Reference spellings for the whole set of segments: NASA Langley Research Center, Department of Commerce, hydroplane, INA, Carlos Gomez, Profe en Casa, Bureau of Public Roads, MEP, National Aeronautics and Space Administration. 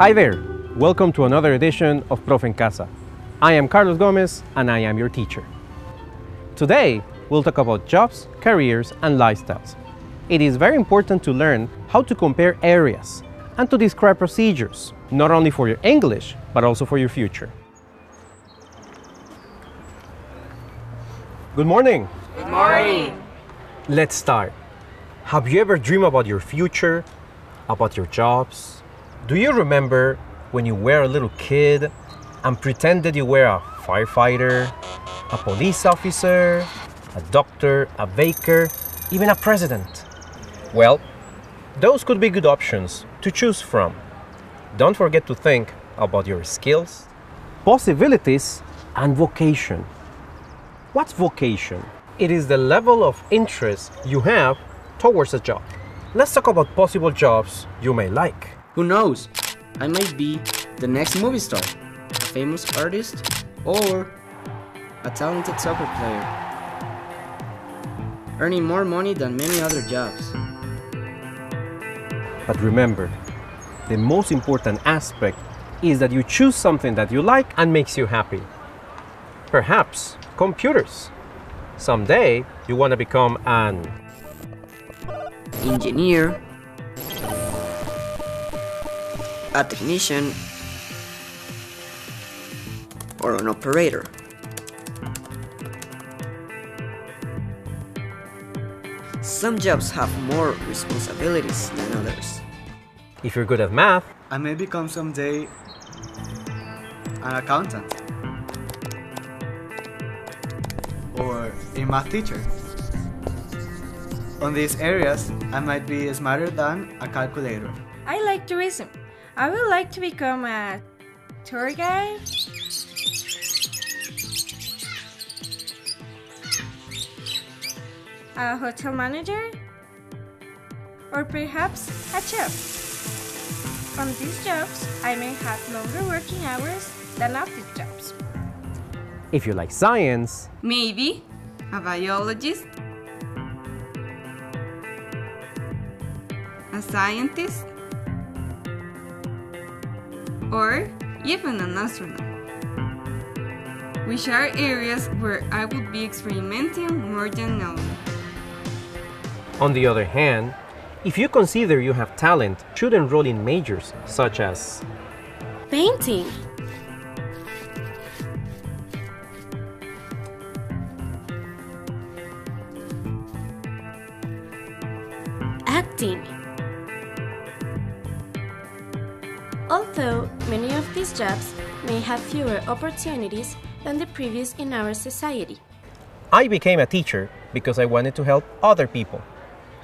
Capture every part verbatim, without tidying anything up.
Hi there! Welcome to another edition of Profe en Casa. I am Carlos Gomez and I am your teacher. Today, we'll talk about jobs, careers and lifestyles. It is very important to learn how to compare areas and to describe procedures, not only for your English, but also for your future. Good morning! Good morning! Let's start. Have you ever dreamed about your future, about your jobs? Do you remember when you were a little kid and pretended you were a firefighter, a police officer, a doctor, a baker, even a president? Well, those could be good options to choose from. Don't forget to think about your skills, possibilities, and vocation. What's vocation? It is the level of interest you have towards a job. Let's talk about possible jobs you may like. Who knows? I might be the next movie star, a famous artist, or a talented soccer player, earning more money than many other jobs. But remember, the most important aspect is that you choose something that you like and makes you happy. Perhaps computers. Someday you want to become an engineer, a technician, or an operator. Some jobs have more responsibilities than others. If you're good at math, I may become someday an accountant or a math teacher. On these areas, I might be smarter than a calculator. I like tourism. I would like to become a tour guide, a hotel manager, or perhaps a chef. On these jobs, I may have longer working hours than office jobs. If you like science, maybe a biologist, a scientist, or even an astronaut, which are areas where I would be experimenting more than now. On the other hand, if you consider you have talent, should enroll in majors such as painting, acting. Although many of these jobs may have fewer opportunities than the previous in our society. I became a teacher because I wanted to help other people.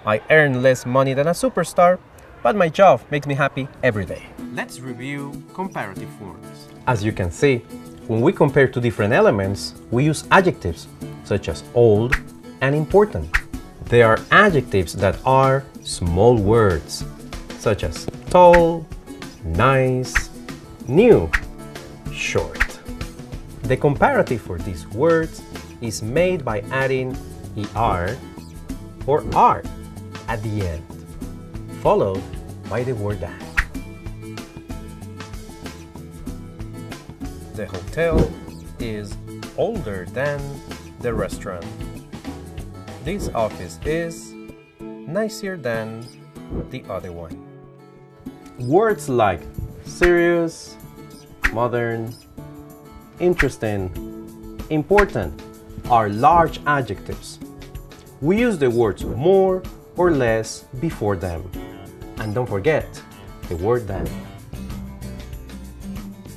I earn less money than a superstar, but my job makes me happy every day. Let's review comparative forms. As you can see, when we compare two different elements, we use adjectives such as old and important. They are adjectives that are small words, such as tall, nice, new, short. The comparative for these words is made by adding er or are at the end, followed by the word that. The hotel is older than the restaurant. This office is nicer than the other one. Words like serious, modern, interesting, important are large adjectives. We use the words more or less before them. And don't forget the word than.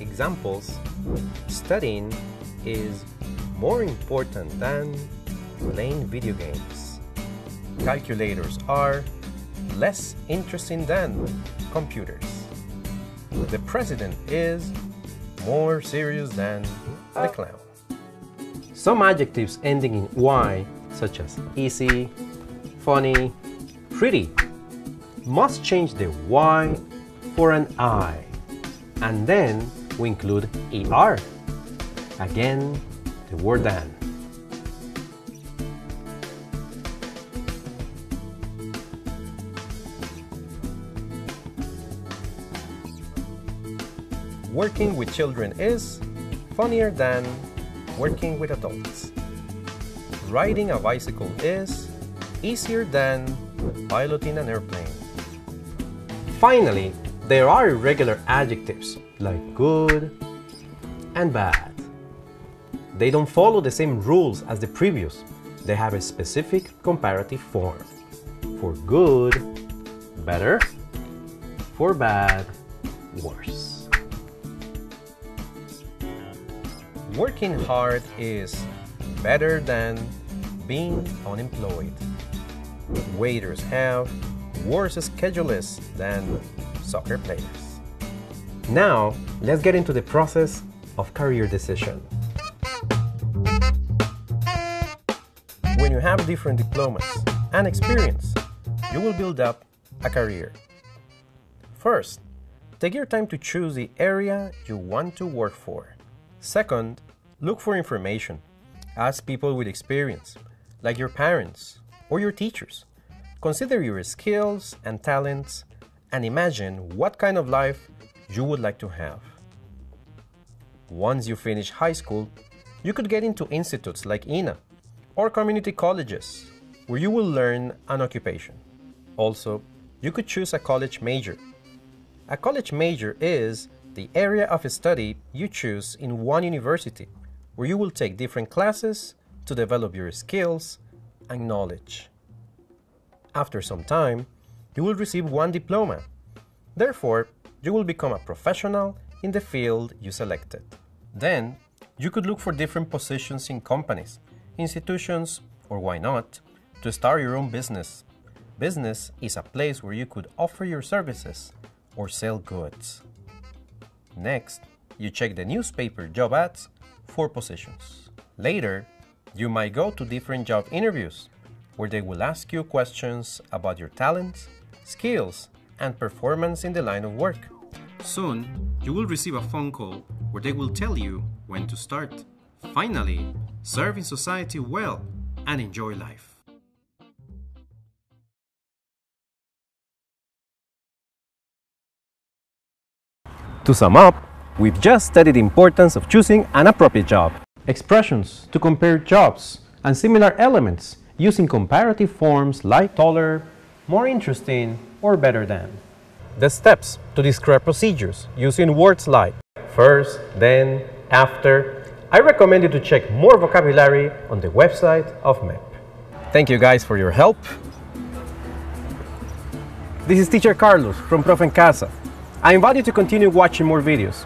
Examples: studying is more important than playing video games. Calculators are less interesting than computers. The president is more serious than the clown. Some adjectives ending in y, such as easy, funny, pretty, must change the y for an I, and then we include er. Again, the word than. working with children is funnier than working with adults. Riding a bicycle is easier than piloting an airplane. Finally, there are irregular adjectives like good and bad. They don't follow the same rules as the previous. They have a specific comparative form. For good, better. For bad, worse. Working hard is better than being unemployed. Waiters have worse schedules than soccer players. Now, let's get into the process of career decision. When you have different diplomas and experience, you will build up a career. First, take your time to choose the area you want to work for. Second, look for information. Ask people with experience, like your parents or your teachers. Consider your skills and talents and imagine what kind of life you would like to have. Once you finish high school, you could get into institutes like I N A or community colleges where you will learn an occupation. Also, you could choose a college major. A college major is the area of study you choose in one university where you will take different classes to develop your skills and knowledge. After some time, you will receive one diploma. Therefore, you will become a professional in the field you selected. Then, you could look for different positions in companies, institutions, or why not, to start your own business. Business is a place where you could offer your services or sell goods. Next, you check the newspaper job ads for positions. Later, you might go to different job interviews where they will ask you questions about your talents, skills, and performance in the line of work. Soon, you will receive a phone call where they will tell you when to start. Finally, serve in society well and enjoy life. To sum up, we've just studied the importance of choosing an appropriate job, expressions to compare jobs, and similar elements using comparative forms like taller, more interesting, or better than. The steps to describe procedures using words like first, then, after. I recommend you to check more vocabulary on the website of M E P. Thank you guys for your help. This is Teacher Carlos from Profe en Casa. I invite you to continue watching more videos.